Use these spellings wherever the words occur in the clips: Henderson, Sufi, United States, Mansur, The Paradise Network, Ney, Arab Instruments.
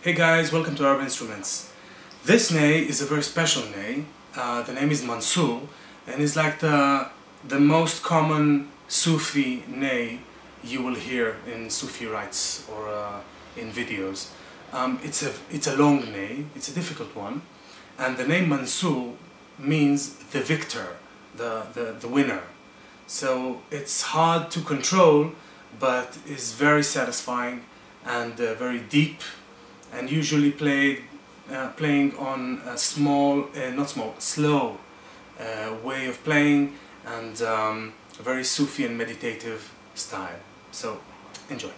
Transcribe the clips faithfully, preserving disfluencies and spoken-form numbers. Hey guys, welcome to Arab Instruments. This ney is a very special ney. Uh, the name is Mansur, and it's like the, the most common Sufi ney you will hear in Sufi rites or uh, in videos. Um, it's, a, it's a long ney, it's a difficult one, and the name Mansur means the victor, the, the, the winner. So it's hard to control, but is very satisfying and uh, very deep, and usually played, uh, playing on a small, uh, not small, slow uh, way of playing, and um, a very Sufi and meditative style. So, enjoy.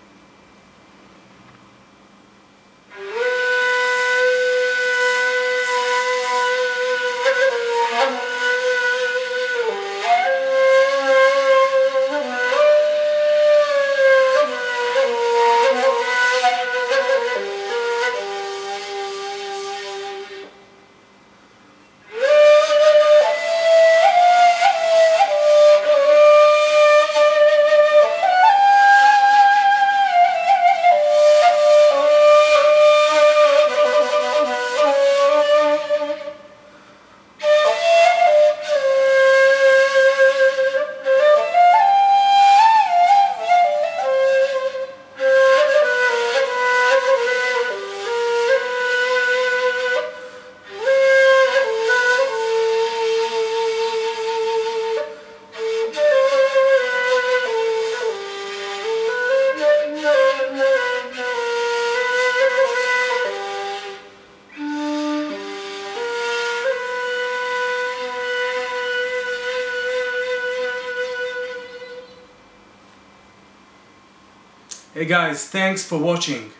Hey guys, thanks for watching.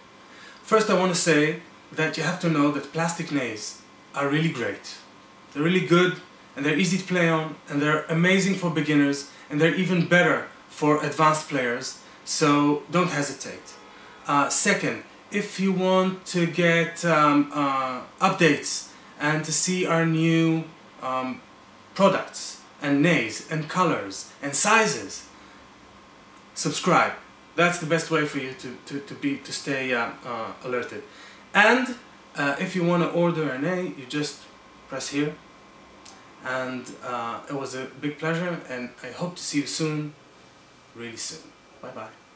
First I want to say that you have to know that plastic neys are really great. They're really good, and they're easy to play on, and they're amazing for beginners, and they're even better for advanced players, so don't hesitate. Uh, second, if you want to get um, uh, updates and to see our new um, products and neys and colors and sizes, subscribe. That's the best way for you to, to, to, be, to stay uh, uh, alerted. And uh, if you want to order a ney, you just press here. And uh, it was a big pleasure, and I hope to see you soon, really soon. Bye-bye.